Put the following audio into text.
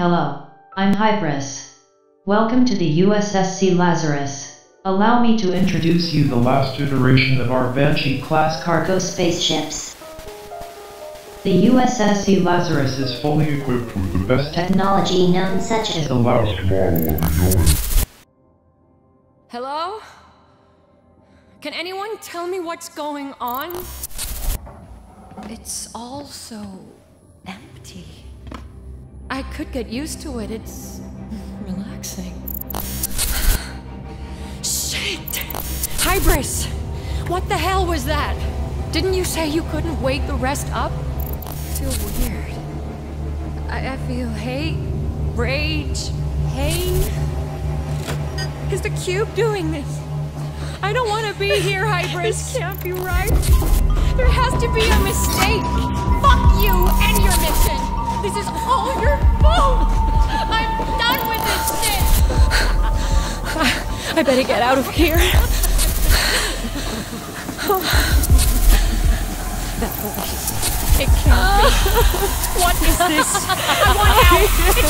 Hello, I'm Hybris. Welcome to the USSC Lazarus. Allow me to introduce you the last iteration of our Banshee class cargo spaceships. The USSC Lazarus is fully equipped with the best technology known, such as the loudest model of the universe. Hello? Can anyone tell me what's going on? It's all so empty. I could get used to it. It's relaxing. Shit! Hybris! What the hell was that? Didn't you say you couldn't wake the rest up? I feel weird. I feel hate, rage, pain. Is the cube doing this? I don't want to be here, Hybris. This can't be right. There has to be a mistake. Fuck you and your mission. This is all your fault. I'm done with this shit. I better get out of here. That voice. It can't be. What is this? I want out. It's